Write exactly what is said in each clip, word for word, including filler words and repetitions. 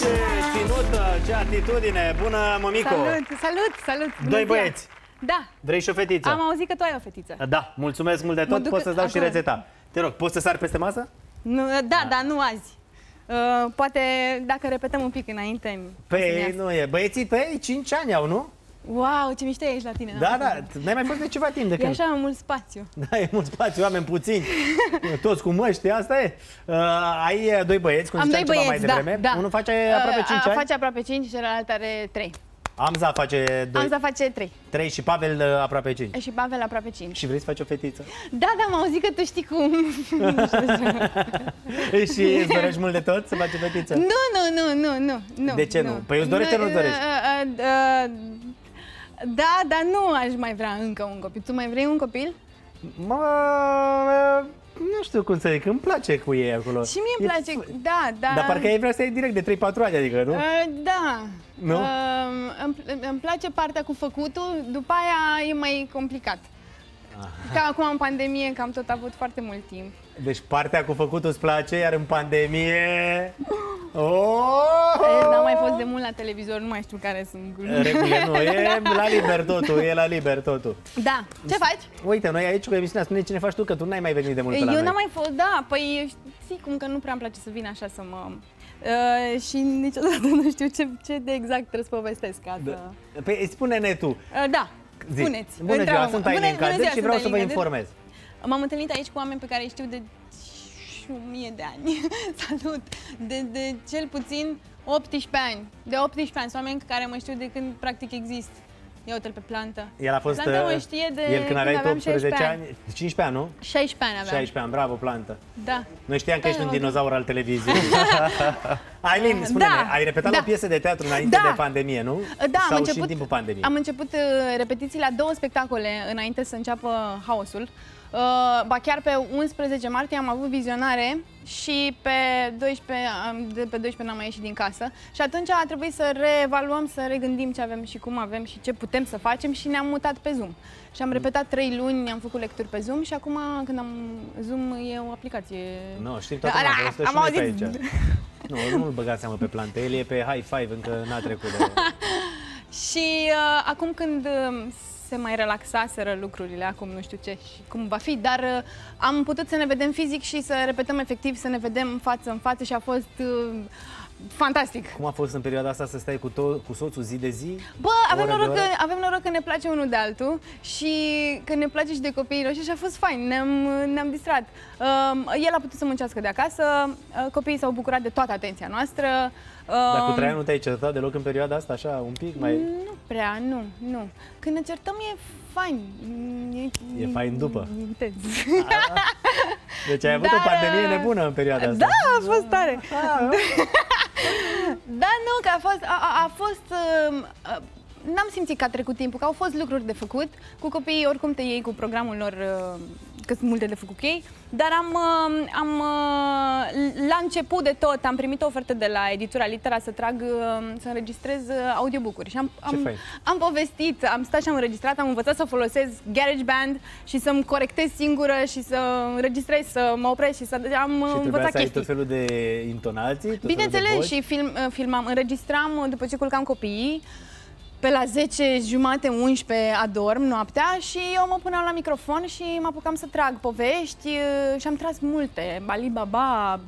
Ce ținută, ce atitudine! Bună, mămico! Salut, salut, salut! Doi băieți! Da! Vrei și o fetiță? Am auzit că tu ai o fetiță. Da, mulțumesc mult de tot, poți să-ți dau și rețeta. Te rog, poți să sari peste masă? Nu, da, da, dar nu azi. Uh, poate dacă repetăm un pic înainte. Păi, nu e. Băieții tăi cinci ani au, nu? Wow, ce miște ești la tine. Da, da, n-ai mai fost de ceva timp de când. E așa mult spațiu. Da, e mult spațiu, oameni puțini. Toți cu măști, asta e. Uh, ai doi băieți, cum ziceam ceva mai devreme. Da, da. Unul face aproape cinci ani. Unul face aproape cinci, celălalt are trei. Amza face doi. Amza face trei. trei și Pavel aproape cinci. Și Pavel aproape cinci. Și vrei să faci o fetiță? Da, da, m-am auzit că tu știi cum. Și îți dorești mult de tot să faci o fetiță? Nu, nu, nu, nu, nu. De ce nu? Păi îți dorești, nu dorești? Da, dar nu aș mai vrea încă un copil. Tu mai vrei un copil? Mă... Nu știu cum să zic, îmi place cu ei acolo. Și mie îmi place, e... da, da. Dar parcă ai vrea să iei direct de trei patru ani, adică, nu? Da. Nu? Uh, îmi place partea cu făcutul, după aia e mai complicat. Aha. Ca acum în pandemie, că am tot avut foarte mult timp. Deci partea cu făcutul îți place, iar în pandemie... Oh! N-am mai fost de mult la televizor, nu mai știu care sunt regulile. Nu, e la liber totul, e la liber totul. Da, ce faci? Uite, noi aici cu emisiunea, spune cine faci tu, că tu n-ai mai venit de mult pe la... Eu n-am mai fost, da, păi știi cum că nu prea îmi place să vin așa să mă... Uh, și niciodată nu știu ce, ce de exact trebuie să povestesc. Da. Păi spune-ne tu. Uh, da, spuneți. Bună ziua, sunt Aylin Cadîr și vreau să vă informez. M-am întâlnit aici cu oameni pe care îi știu de... o mie de ani, salut, de, de cel puțin optsprezece ani, de optsprezece ani, sunt oameni care mă știu de când practic exist. Ia uite-l pe Plantă. El a fost, Plantă mă știe de el când aveai optsprezece ani, cincisprezece ani, nu? șaisprezece ani aveam. șaisprezece ani, bravo Plantă. Da. Noi știam că da, ești un dinozaur al televiziei. Aylin, spune-ne, da, ai repetat da. o piesă de teatru înainte da. de pandemie, nu? Da, am sau început, și în timpul pandemiei? Am început repetiții la două spectacole înainte să înceapă haosul. Uh, ba chiar pe unsprezece martie am avut vizionare și pe doisprezece, de pe doisprezece n-am mai ieșit din casă și atunci a trebuit să reevaluăm, să regândim ce avem și cum avem și ce putem să facem și ne-am mutat pe Zoom. Și am repetat trei luni, am făcut lecturi pe Zoom și acum când am Zoom e o aplicație. Nu, știm toată lumea, am auzit aici. Nu, nu-l băgați seama pe Plantă, el e pe high five, încă n-a trecut. Și uh, acum când uh, se mai relaxaseră lucrurile, acum nu știu ce și cum va fi, dar uh, am putut să ne vedem fizic și să repetăm efectiv, să ne vedem față în față și a fost uh, fantastic. Cum a fost în perioada asta să stai cu, cu soțul zi de zi? Bă, avem noroc, că, avem noroc că ne place unul de altul și că ne place și de copiii noștri și a fost fain, ne-am ne-am distrat. Uh, el a putut să muncească de acasă, uh, copiii s-au bucurat de toată atenția noastră. Dar cu Traian nu te-ai certat deloc în perioada asta, așa, un pic mai... Nu prea, nu, nu. Când ne certăm e fain. E, e fain după. Intens. A, deci ai avut dar... o pandemie nebună în perioada asta. Da, a fost tare. A, a, a. Da, nu, că a fost... A, a fost a, n-am simțit că a trecut timpul, că au fost lucruri de făcut. Cu copiii, oricum te iei cu programul lor, că sunt multe de făcut cu ei. Dar am, am, la început de tot, am primit o ofertă de la editura Litera să trag, să înregistrez audiobook-uri. Și am, am, am povestit, am stat și am înregistrat, am învățat să folosesc GarageBand și să-mi corectez singură și să înregistrez, să mă opresc și să... Am și învățat să ai tot felul de intonații? Tot bineînțeles, și film, filmam, înregistram după ce culcam copiii. Pe la zece, jumate, unsprezece adorm noaptea și eu mă puneam la microfon și mă apucam să trag povești și am tras multe. Alibabă,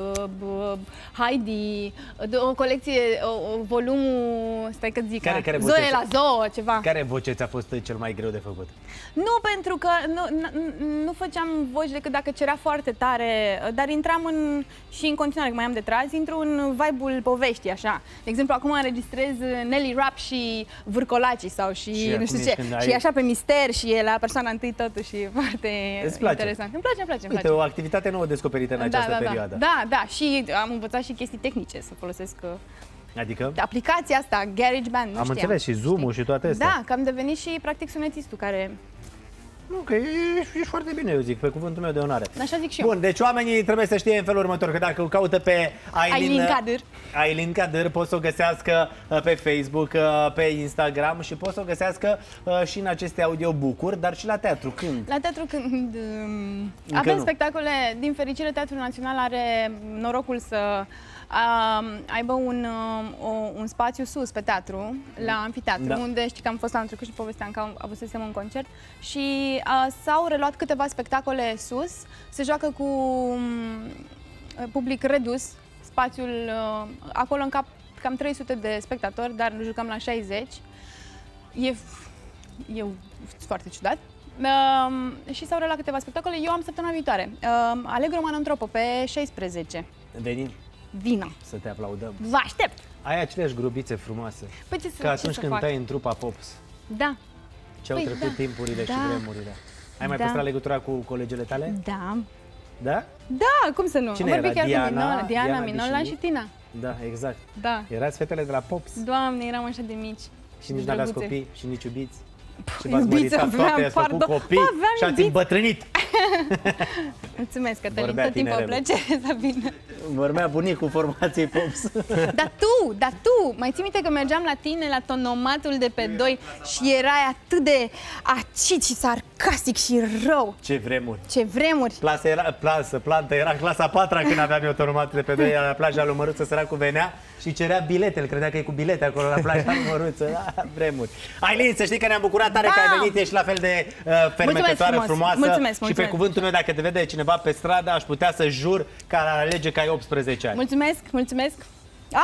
Heidi, o colecție, o, volumul, stai că zic, care, care voce, la zoo, ceva. Care voce ți-a fost cel mai greu de făcut? Nu, pentru că nu, nu făceam voci decât dacă cerea foarte tare, dar intram în, și în continuare, că mai am de tras, intru în vibe-ul poveștii, așa. De exemplu, acum înregistrez Nelly Rap și Vârcolacii sau și, și nu știu ce, ai... și așa pe mister și e la persoana întâi totuși și e foarte interesant. Îmi place, îmi place, îmi place. O activitate nouă descoperită în da, această da, perioadă. Da, da, și am învățat și chestii tehnice să folosesc. Adică? Aplicația asta, GarageBand, nu Am știam, înțeles, și Zoom-ul și toate astea. Da, că am devenit și practic sunetistul care... Nu, că ești, ești foarte bine, eu zic, pe cuvântul meu de onoare. Așa zic și eu. Bun, deci oamenii trebuie să știe în felul următor, că dacă o caută pe Aylin Cadîr, Aylin Cadîr pot să o găsească pe Facebook, pe Instagram și pot să o găsească și în aceste audiobook-uri, dar și la teatru. Când? La teatru când... Avem spectacole, din fericire Teatrul Național are norocul să aibă un, o, un spațiu sus pe teatru, la amfiteatru, da. Unde știi că am fost anul trecut și povesteam că avusesem un concert și s-au reluat câteva spectacole sus, se joacă cu public redus, spațiul acolo în cap, cam trei sute de spectatori, dar ne jucăm la șaizeci. E, e foarte ciudat. Uh, și s-au reluat câteva spectacole. Eu am săptămâna viitoare. Uh, aleg Roman în Tropo pe șaisprezece. Venim. Vina. Să te aplaudăm. Vă aștept! Ai aceleași grubițe frumoase. Păi ce să, ca atunci ce când tai în trupa Pops. Da. Ce au păi trecut da. timpurile da. și vremurile. Ai mai da. păstrat legătura cu colegele tale? Da. Da? Da, cum să nu? Cine am vorbit chiar Diana, cu Minola, Diana, Diana Minola și Tina. Da, exact. Da. Erați fetele de la Pops. Doamne, eram așa de mici. Și nici n-aveați copii și nici iubiți. Și v-ați măritat toate, i-ați făcut copii și ați îmbătrânit. Mulțumesc, Cătălin, tot timpul o plăcere să vină. Vorbea bunicul formației Pops. Dar tu, dar tu, mai ții minte că mergeam la tine la tonomatul de pe doi și erai atât de acid și sarcastic și rău. Ce vremuri. Ce vremuri. Plasa era, plasă, plantă, era clasa patra când aveam eu tonomatul de pe doi, la plaja lui Măruță, săracul venea și cerea bilete, îl credea că e cu bilete acolo la plaja lui Măruță, la vremuri. Aylin, să știi că ne-am bucurat tare da. că ai venit, ești la fel de uh, fermecătoare, frumos. frumoasă. Mulțumesc, mulțumesc. Și pe cuvântul meu, dacă te vede cineva pe stradă, aș putea să jur că ar alege că ai optsprezece ani. Mulțumesc, mulțumesc.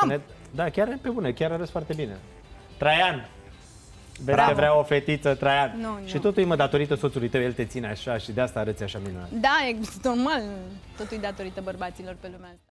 Am. Da, chiar pe bune, chiar arăți foarte bine. Traian. Vezi că vrea o fetiță, Traian. No, no. Și totul e, mă, datorită soțului tău, el te ține așa și de asta arăți așa minunat. Da, e normal. Totul e datorită bărbaților pe lumea asta.